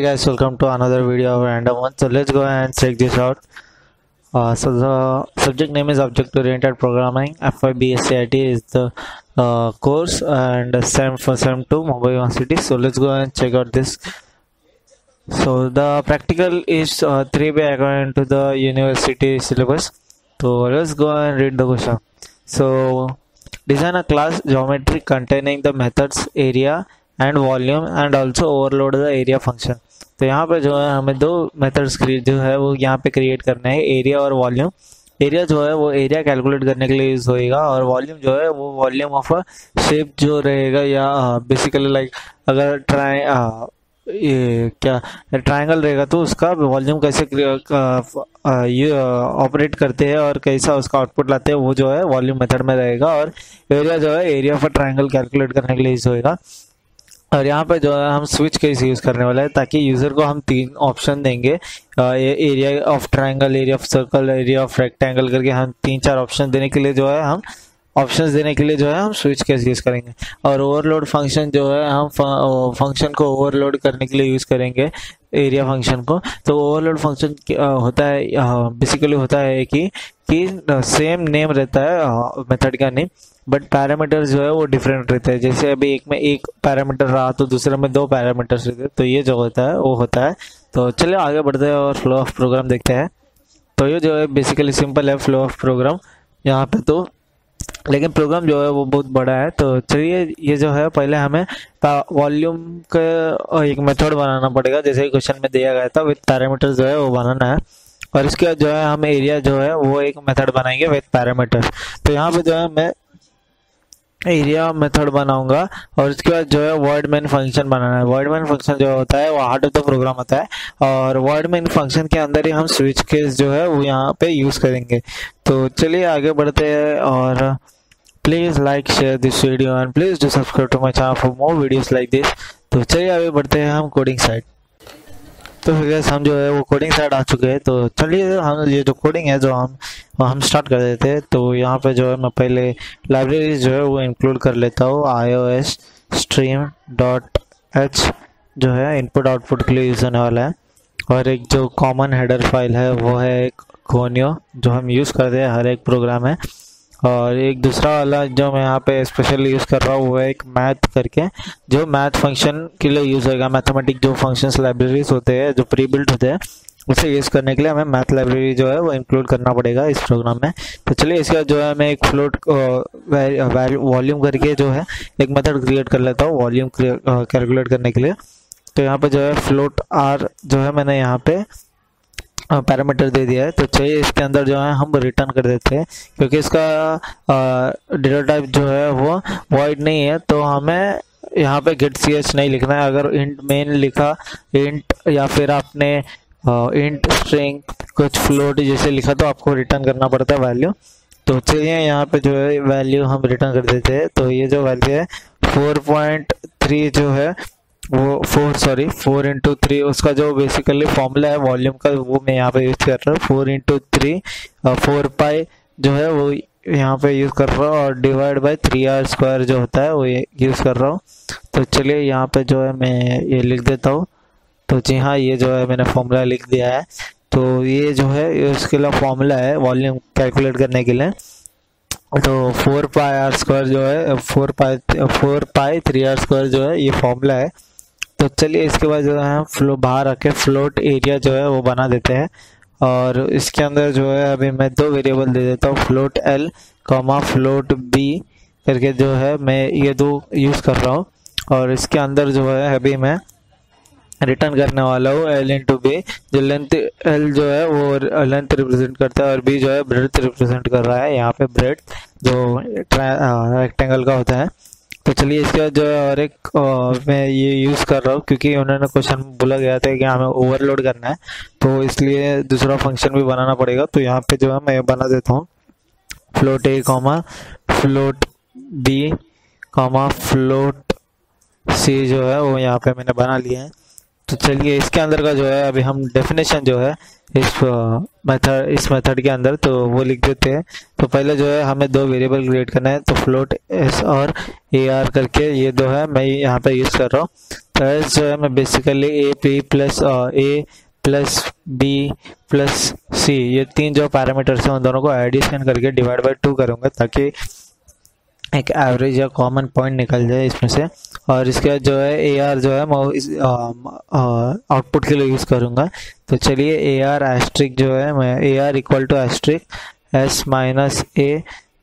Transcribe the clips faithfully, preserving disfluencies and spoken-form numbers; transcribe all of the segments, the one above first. Hey guys, welcome to another video of random one. So let's go and check this out. Uh, so the subject name is Object Oriented Programming. F Y B S C I T is the uh, course, and SEM for SEM two, Mumbai University. So let's go and check out this. So the practical is uh, three by according to the university syllabus. So let's go and read the question. So design a class geometry containing the methods area and volume and also overload the area function. तो यहाँ पे जो है हमें दो methods जो है वो यहाँ पे create करना है, area और volume. Area जो है वो area calculate करने के लिए use होएगा, और volume जो है वो volume of a shape जो रहेगा, या basically like अगर ट्राइ ये क्या triangle रहेगा तो उसका volume कैसे ऑपरेट करते हैं और कैसा उसका आउटपुट लाते हैं, वो जो है volume method में रहेगा. और area जो है area of a triangle calculate करने के लिए use होएगा. और यहाँ पे जो है हम स्विच केस यूज़ करने वाला है, ताकि यूज़र को हम तीन ऑप्शन देंगे, area of triangle, area of circle, area of rectangle करके हम तीन चार ऑप्शन देने के लिए जो है हम ऑप्शंस देने के लिए जो है हम स्विच केस यूज़ करेंगे. और ओवरलोड फंक्शन जो है हम फंक्शन को ओवरलोड करने के लिए यूज़ करेंगे, एरिया फंक्शन को. तो ओवरलोड फंक्शन होता है बेसिकली होता है कि कि सेम नेम रहता है मेथड का नेम, बट पैरामीटर्स जो है वो डिफरेंट रहते हैं. जैसे अभी एक में एक पैरामीटर रहा तो दूसरे में दो पैरामीटर्स रहते हैं. तो ये जो होता है वो होता है. तो चलिए आगे बढ़ते हैं और फ्लो ऑफ प्रोग्राम देखते हैं. तो ये जो है बेसिकली सिंपल है फ्लो ऑफ प्रोग्राम यहाँ पे, तो लेकिन प्रोग्राम जो है वो बहुत बड़ा है. तो चलिए ये जो है पहले हमें वॉल्यूम का एक मेथड बनाना पड़ेगा, जैसे क्वेश्चन में दिया गया था, विद पैरामीटर्स जो है वो बनाना है. और इसके बाद जो है हम एरिया जो है वो एक मेथड बनाएंगे विद पैरामीटर्स. तो यहाँ पे जो है मैं एरिया मेथड बनाऊंगा, और उसके बाद जो है वर्ड मेन फंक्शन बनाना है. वर्ड मेन फंक्शन जो होता है वो हार्ट ऑफ द प्रोग्राम होता है, और वर्ड मेन फंक्शन के अंदर ही हम स्विच केस जो है वो यहाँ पे यूज करेंगे. तो चलिए आगे बढ़ते हैं. और please like share this video and please do subscribe to my channel for more videos like this. तो चलिए आगे बढ़ते हैं हम कोडिंग साइड. तो फिर हम जो है वो कोडिंग साइड आ चुके हैं. तो चलिए हम ये जो कोडिंग है जो हम हम स्टार्ट कर देते हैं. तो यहाँ पे जो है मैं पहले लाइब्रेरी जो है वो इंक्लूड कर लेता हूँ. iOS stream डॉट एच जो है इनपुट आउटपुट के लिए यूज़ होने वाला है. और एक जो कॉमन हेडर फाइल है वो है एक कोनियो जो हम यूज़ करते हैं हर एक प्रोग्राम में. और एक दूसरा वाला जो मैं यहाँ पे स्पेशली यूज़ कर रहा हूँ वो है एक मैथ करके, जो मैथ फंक्शन के लिए यूज़ होगा. मैथमेटिक जो फंक्शंस लाइब्रेरीज होते हैं जो प्री बिल्ड होते हैं उसे यूज़ करने के लिए हमें मैथ लाइब्रेरी जो है वो इंक्लूड करना पड़ेगा इस प्रोग्राम में. तो चलिए इसके बाद जो है मैं एक फ्लोट वॉल्यूम करके जो है एक मेथड क्रिएट कर लेता हूँ वॉल्यूम कैलकुलेट करने के लिए. तो यहाँ पर जो है फ्लोट आर जो है मैंने यहाँ पर पैरामीटर दे दिया है. तो चाहिए इसके अंदर जो है हम रिटर्न कर देते हैं, क्योंकि इसका डेटा टाइप जो है वो वॉइड नहीं है. तो हमें यहाँ पे गेट सी एच नहीं लिखना है. अगर इंट मेन लिखा इंट, या फिर आपने इंट स्ट्रिंग कुछ फ्लोट जैसे लिखा तो आपको रिटर्न करना पड़ता है वैल्यू. तो चलिए यहाँ पे जो है वैल्यू हम रिटर्न कर देते हैं. तो ये जो वैल्यू है फोर पॉइंट थ्री जो है वो four sorry four into three, उसका जो बेसिकली फॉर्मूला है वॉल्यूम का वो मैं यहाँ पे यूज़ कर रहा हूँ. Four into three four pi जो है वो यहाँ पे यूज़ कर रहा हूँ, और divide by three r square जो होता है वो यूज़ कर रहा हूँ. तो चलिए यहाँ पे जो है मैं ये लिख देता हूँ. तो जी हाँ, ये जो है मैंने फॉर्मूला लिख दिया है. तो ये जो है उसके लिए फॉर्मूला है वॉल्यूम कैलकुलेट करने के लिए. तो फोर पाई आर स्क्वायर जो है four pi four pi three r square जो है ये फॉर्मूला है. तो चलिए इसके बाद जो है फ्लो बाहर आके फ्लोट एरिया जो है वो बना देते हैं. और इसके अंदर जो है अभी मैं दो वेरिएबल दे देता हूँ, float l comma float b करके जो है मैं ये दो यूज़ कर रहा हूँ. और इसके अंदर जो है अभी मैं रिटर्न करने वाला हूँ एल इंटू बी, जो लेंथ एल जो है वो लेंथ रिप्रेजेंट करता है और बी जो है ब्रेड्थ रिप्रेजेंट कर रहा है. यहाँ पे ब्रेड्थ जो रेक्टेंगल का होता है. तो चलिए इसके बाद जो है और एक आ, मैं ये यूज़ कर रहा हूँ, क्योंकि उन्होंने क्वेश्चन बोला गया था कि हमें ओवरलोड करना है, तो इसलिए दूसरा फंक्शन भी बनाना पड़ेगा. तो यहाँ पे जो है मैं बना देता हूँ float a comma float b comma float c जो है वो यहाँ पे मैंने बना लिया है. तो चलिए इसके अंदर का जो है अभी हम डेफिनेशन जो है इस मेथड इस मेथड के अंदर तो वो लिख देते हैं. तो पहले जो है हमें दो वेरिएबल क्रिएट करना है, तो फ्लोट एस और ए आर करके ये दो है मैं यहाँ पे यूज़ कर रहा हूँ. है जो हमें basically a p plus a plus b plus c, ये तीन जो पैरामीटर्स हैं उन दोनों को एडिशन करके डिवाइड बाय टू करूँगा ताकि एक एवरेज या कॉमन पॉइंट निकल जाए इसमें से। और इसका जो है ए आर जो है मैं आउटपुट के लिए यूज़ करूँगा। तो चलिए ए आर एस्ट्रिक जो है मैं a r equal to asterisk s minus a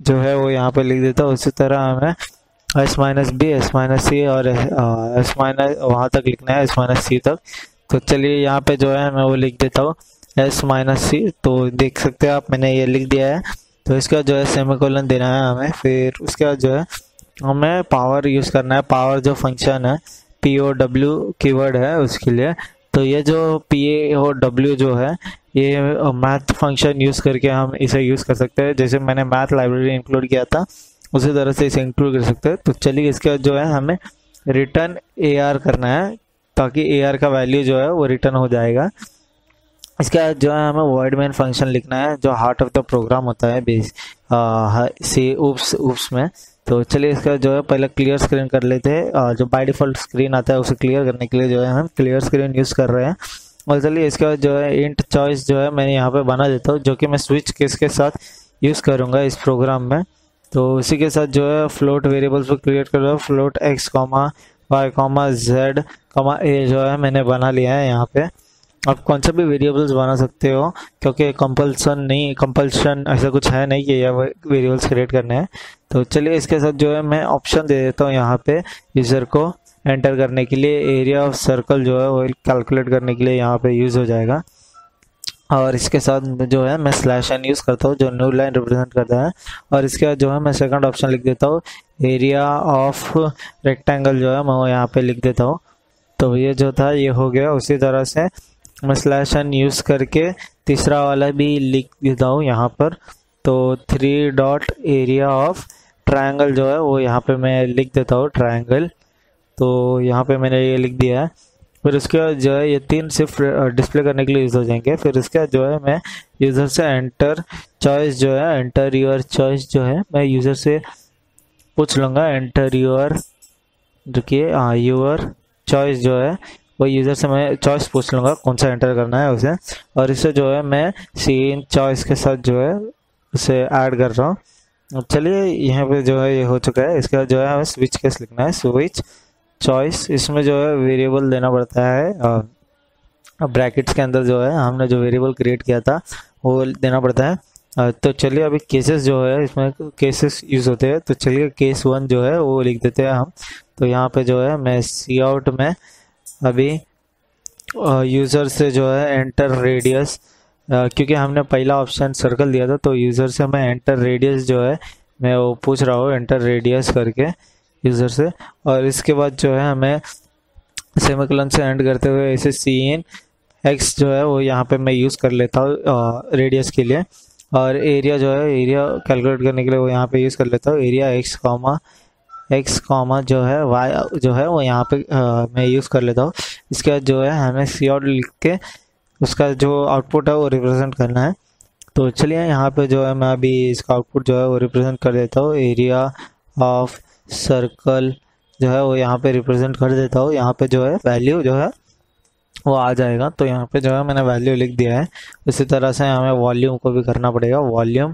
जो है वो यहाँ पे लिख देता हूँ। उसी तरह हमें s minus b s minus c और एस माइनस वहाँ तक लिखना है, एस माइनस सी तक। तो चलिए यहाँ पे जो है मैं वो लिख देता हूँ एस माइनस सी। तो देख सकते हैं आप मैंने ये लिख दिया है। तो इसका जो है सेमीकोलन देना है हमें। फिर उसका जो है हमें पावर यूज़ करना है। पावर जो फंक्शन है पी ओ डब्ल्यू कीवर्ड है उसके लिए। तो ये जो पी ए ओ डब्ल्यू जो है ये मैथ फंक्शन यूज़ करके हम इसे यूज़ कर सकते हैं। जैसे मैंने मैथ लाइब्रेरी इंक्लूड किया था उसी तरह से इसे इंक्लूड कर सकते हैं। तो चलिए इसका जो है हमें रिटर्न ए आर करना है ताकि ए आर का वैल्यू जो है वो रिटर्न हो जाएगा। इसका जो है हमें वर्ड मेन फंक्शन लिखना है जो हार्ट ऑफ द प्रोग्राम होता है बेस सी उप्स उप्स में। तो चलिए इसका जो है पहले क्लियर स्क्रीन कर लेते हैं। जो बाय डिफ़ॉल्ट स्क्रीन आता है उसे क्लियर करने के लिए जो है हम क्लियर स्क्रीन यूज़ कर रहे हैं। और चलिए इसका जो है इंट चॉइस जो है मैंने यहाँ पे बना देता हूँ जो कि मैं स्विच केस के साथ यूज़ करूँगा इस प्रोग्राम में। तो उसी के साथ जो है फ्लोट वेरिएबल्स को क्रिएट कर रहा हूँ। Float x comma y comma z comma a जो है मैंने बना लिया है। यहाँ पे आप कौन सा भी वेरिएबल्स बना सकते हो क्योंकि कंपल्सन नहीं कंपल्सन ऐसा कुछ है नहीं कि यह वेरिएबल्स क्रिएट करने हैं। तो चलिए इसके साथ जो है मैं ऑप्शन दे देता हूँ यहाँ पे यूज़र को एंटर करने के लिए। एरिया ऑफ सर्कल जो है वो कैलकुलेट करने के लिए यहाँ पे यूज़ हो जाएगा। और इसके साथ जो है मैं स्लैश एन यूज़ करता हूँ जो न्यू लाइन रिप्रेजेंट करता है। और इसका जो है मैं सेकंड ऑप्शन लिख देता हूँ। एरिया ऑफ रेक्टेंगल जो है मैं वो यहाँ पे लिख देता हूँ। तो ये जो था ये हो गया। उसी तरह से मैं स्लैश एन यूज़ करके तीसरा वाला भी लिख देता हूँ यहाँ पर। तो three dot area of triangle जो है वो यहाँ पे मैं लिख देता हूँ ट्रायंगल। तो यहाँ पे मैंने ये लिख दिया है। फिर उसके जो है ये तीन सिर्फ डिस्प्ले करने के लिए यूज़ हो जाएंगे। फिर इसका जो है मैं यूज़र से एंटर चॉइस जो है एंटर योर चॉइस जो है मैं यूज़र से पूछ लूँगा। एंटर योर देखिए हाँ योर चॉइस जो है वो यूज़र से मैं चॉइस पूछ लूँगा कौन सा एंटर करना है उसे। और इसे जो है मैं सीन चॉइस के साथ जो है उसे ऐड कर रहा हूँ। चलिए यहाँ पे जो है ये हो चुका है। इसका जो है हमें स्विच केस लिखना है स्विच चॉइस। इसमें जो है वेरिएबल देना पड़ता है ब्रैकेट्स के अंदर जो है हमने जो वेरिएबल क्रिएट किया था वो देना पड़ता है। तो चलिए अभी केसेस जो है इसमें केसेस यूज़ होते हैं। तो चलिए केस वन जो है वो लिख देते हैं हम। तो यहाँ पे जो है मैं सी आउट में अभी यूज़र से जो है एंटर रेडियस क्योंकि हमने पहला ऑप्शन सर्कल दिया था तो यूज़र से मैं एंटर रेडियस जो है मैं वो पूछ रहा हूँ एंटर रेडियस करके यूज़र से। और इसके बाद जो है हमें सेमीकोलन से एंड करते हुए इसे सी इन एक्स जो है वो यहाँ पे मैं यूज़ कर लेता हूँ रेडियस के लिए। और एरिया जो है एरिया कैलकुलेट करने के लिए वो यहाँ पे यूज़ कर लेता हूँ। Area x comma x comma जो है वाई जो है वो यहाँ पे आ, मैं यूज़ कर लेता हूँ। इसका जो है हमें सी आउट लिख के उसका जो आउटपुट है वो रिप्रेजेंट करना है। तो चलिए यहाँ पे जो है मैं अभी इसका आउटपुट जो है वो रिप्रेजेंट कर देता हूँ। एरिया ऑफ सर्कल जो है वो यहाँ पे रिप्रेजेंट कर देता हूँ। यहाँ पे जो है वैल्यू जो है वो आ जाएगा। तो यहाँ पे जो है मैंने वैल्यू लिख दिया है। उसी तरह से हमें वॉल्यूम को भी करना पड़ेगा। वॉल्यूम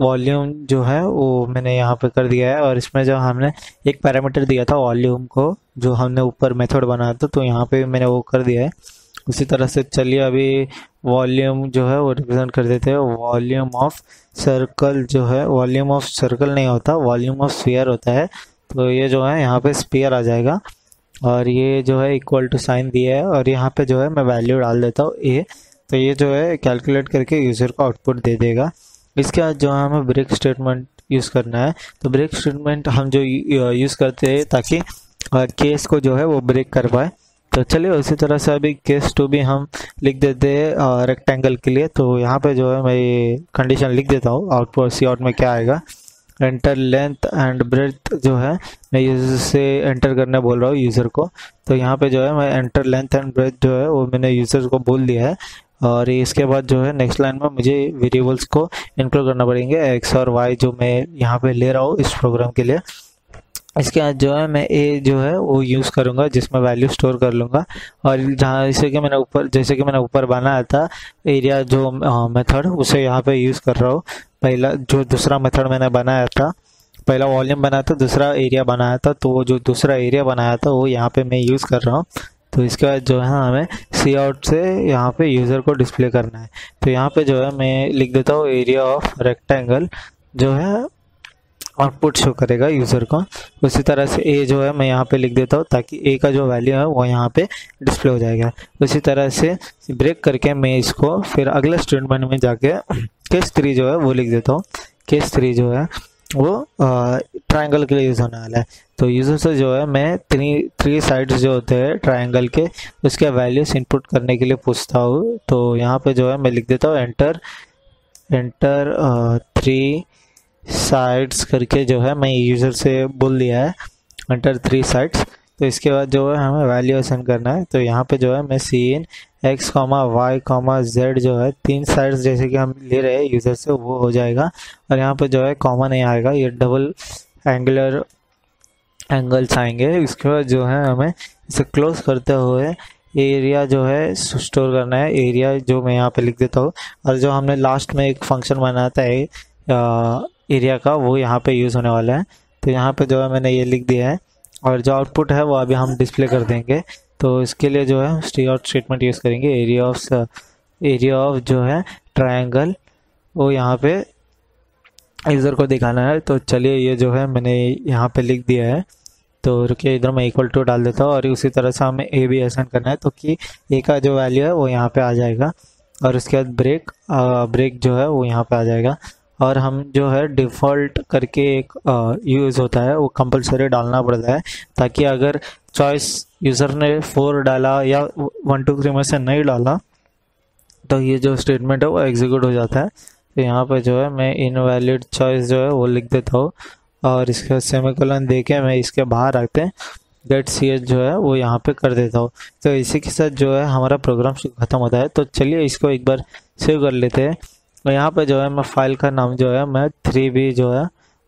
वॉल्यूम जो है वो मैंने यहाँ पे कर दिया है। और इसमें जो हमने एक पैरामीटर दिया था वॉल्यूम को जो हमने ऊपर मेथड बनाया था तो यहाँ पे मैंने वो कर दिया है। उसी तरह से चलिए अभी वॉल्यूम जो है वो रिप्रेजेंट कर देते हैं। वॉल्यूम ऑफ सर्कल जो है वॉल्यूम ऑफ सर्कल नहीं होता वॉल्यूम ऑफ स्फीयर होता है। तो ये जो है यहाँ पे स्फीयर आ जाएगा। और ये जो है इक्वल टू साइन दिया है। और यहाँ पे जो है मैं वैल्यू डाल देता हूँ ए। तो ये जो है कैलकुलेट करके यूज़र को आउटपुट दे देगा। इसका जो है हमें ब्रेक स्टेटमेंट यूज़ करना है। तो ब्रेक स्टेटमेंट हम जो यूज़ करते हैं ताकि केस को जो है वो ब्रेक कर पाए। तो चलिए उसी तरह से अभी केस टू भी हम लिख देते हैं रेक्टेंगल के लिए। तो यहाँ पे जो है मैं ये कंडीशन लिख देता हूँ आउटपुट सी आउट में क्या आएगा। एंटर लेंथ एंड ब्रेथ जो है मैं यूज़र से एंटर करने बोल रहा हूँ यूज़र को। तो यहाँ पे जो है मैं एंटर लेंथ एंड ब्रेथ जो है वो मैंने यूज़र को बोल दिया है। और इसके बाद जो है नेक्स्ट लाइन में मुझे वेरिएबल्स को इंक्लूड करना पड़ेंगे एक्स और वाई जो मैं यहाँ पे ले रहा हूँ इस प्रोग्राम के लिए। इसके बाद जो है मैं ए जो है वो यूज़ करूँगा जिसमें वैल्यू स्टोर कर लूँगा। और जहाँ जैसे कि मैंने ऊपर जैसे कि मैंने ऊपर बनाया था एरिया जो मेथड उसे यहाँ पे यूज़ कर रहा हूँ। पहला जो दूसरा मेथड मैंने बनाया था, पहला वॉल्यूम बनाया था, दूसरा एरिया बनाया था, तो जो दूसरा एरिया बनाया था वो यहाँ पे मैं यूज़ कर रहा हूँ। तो इसके बाद जो है हमें सी आउट से यहाँ पे यूज़र को डिस्प्ले करना है। तो यहाँ पे जो है मैं लिख देता हूँ एरिया ऑफ रेक्टेंगल जो है आउटपुट शो करेगा यूज़र को। उसी तरह से ए जो है मैं यहाँ पे लिख देता हूँ ताकि ए का जो वैल्यू है वो यहाँ पे डिस्प्ले हो जाएगा। उसी तरह से ब्रेक करके मैं इसको फिर अगले स्टेटमेंट में जाके केस थ्री जो है वो लिख देता हूँ। केस थ्री जो है वो ट्रायंगल के लिए यूज़ होने वाला है। तो यूज़र से जो है मैं थ्री थ्री साइड्स जो होते हैं ट्रायंगल के उसके वैल्यूज इनपुट करने के लिए पूछता हूँ। तो यहाँ पे जो है मैं लिख देता हूँ एंटर एंटर थ्री साइड्स करके जो है मैं यूज़र से बोल दिया है एंटर थ्री साइड्स। तो इसके बाद जो है हमें वैल्यू असाइन करना है। तो यहाँ पे जो है मैं C in x comma y comma z जो है तीन साइड्स जैसे कि हम ले रहे हैं यूज़र से वो हो जाएगा। और यहाँ पे जो है कॉमा नहीं आएगा, ये डबल एंगुलर एंगल्स आएंगे। इसके बाद जो है हमें इसे क्लोज करते हुए एरिया जो है स्टोर करना है, एरिया जो मैं यहाँ पर लिख देता हूँ। और जो हमने लास्ट में एक फंक्शन बनाता है एरिया का वो यहाँ पर यूज़ होने वाला है। तो यहाँ पर जो है मैंने ये लिख दिया है और जो आउटपुट है वो अभी हम डिस्प्ले कर देंगे। तो इसके लिए जो है स्टे आउट स्टेटमेंट यूज़ करेंगे। एरिया ऑफ एरिया ऑफ जो है ट्रायंगल वो यहाँ पे यूज़र को दिखाना है। तो चलिए ये जो है मैंने यहाँ पे लिख दिया है। तो रुकिए, इधर मैं इक्वल टू डाल देता हूँ। और उसी तरह से हमें ए भी असाइन करना है तो कि ए का जो वैल्यू है वो यहाँ पे आ जाएगा। और उसके बाद ब्रेक ब्रेक जो है वो यहाँ पर आ जाएगा। और हम जो है डिफ़ॉल्ट करके एक यूज़ होता है वो कंपलसरी डालना पड़ता है ताकि अगर चॉइस यूज़र ने फोर डाला या वन टू थ्री में से नहीं डाला तो ये जो स्टेटमेंट है वो एग्जीक्यूट हो जाता है। तो यहाँ पे जो है मैं इनवैलिड चॉइस जो है वो लिख देता हूँ। और इसके सेमीकोलन देके मैं इसके बाहर रखते हैं डेट सी एच जो है वो यहाँ पे कर देता हूँ। तो इसी के साथ जो है हमारा प्रोग्राम ख़त्म होता है। तो चलिए इसको एक बार सेव कर लेते हैं। और यहाँ पे जो है मैं फाइल का नाम जो है मैं थ्री बी जो है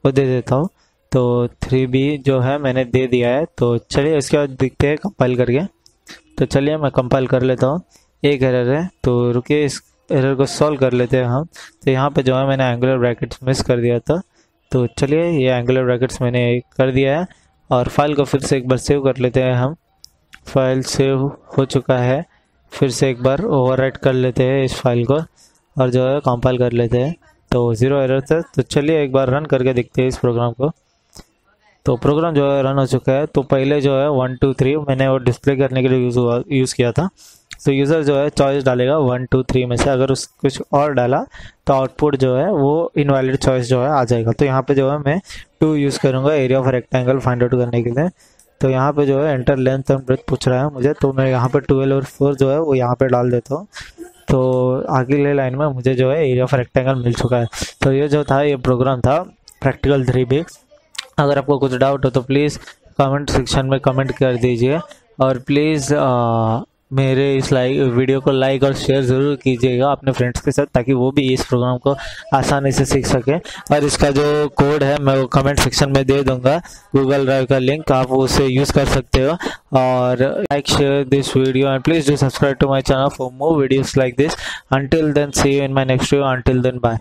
वो दे देता हूँ। तो थ्री बी जो है मैंने दे दिया है। तो चलिए इसके बाद देखते हैं कंपाइल करके। तो चलिए मैं कंपाइल कर लेता हूँ। एक एरर है तो रुकिए इस एरर को सॉल्व कर लेते हैं हम। तो यहाँ पे जो है मैंने एंगुलर ब्रैकेट्स मिस कर दिया था। तो चलिए ये एंगुलर ब्रैकेट्स मैंने कर दिया है और फाइल को फिर से एक बार सेव कर लेते हैं हम। फाइल सेव हो चुका है, फिर से एक बार ओवरराइट कर लेते हैं इस फाइल को और जो है कंपाइल कर लेते हैं। तो ज़ीरो एरर था। तो चलिए एक बार रन करके देखते हैं इस प्रोग्राम को। तो प्रोग्राम जो है रन हो चुका है। तो पहले जो है वन टू थ्री मैंने वो डिस्प्ले करने के लिए यूज़ हुआ यूज़ किया था। तो यूज़र जो है चॉइस डालेगा वन टू थ्री में से, अगर उस कुछ और डाला तो आउटपुट जो है वो इनवैलिड चॉइस जो है आ जाएगा। तो यहाँ पर जो है मैं टू यूज़ करूँगा area of rectangle find out करने के लिए। तो यहाँ पे जो है एंटर लेंथ एंड ब्रेथ पूछ रहा है मुझे, तो मैं यहाँ पर ट्वेल्व और फोर जो है वो यहाँ पर डाल देता हूँ। तो अगले लाइन में मुझे जो है एरिया ऑफ रेक्टेंगल मिल चुका है। तो ये जो था ये प्रोग्राम था प्रैक्टिकल थ्री बी। अगर आपको कुछ डाउट हो तो प्लीज़ कमेंट सेक्शन में कमेंट कर दीजिए और प्लीज़ मेरे इस लाइक वीडियो को लाइक और शेयर ज़रूर कीजिएगा अपने फ्रेंड्स के साथ ताकि वो भी इस प्रोग्राम को आसानी से सीख सकें। और इसका जो कोड है मैं वो कमेंट सेक्शन में दे दूंगा, गूगल ड्राइव का लिंक, आप उसे यूज़ कर सकते हो। और like share this video and please do subscribe to my channel for more videos like this. Until then see you in my next video. Until then bye.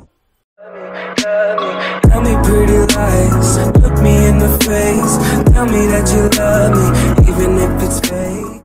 Tell me pretty lies, look me in the face, tell me that you love me, even if it's fake.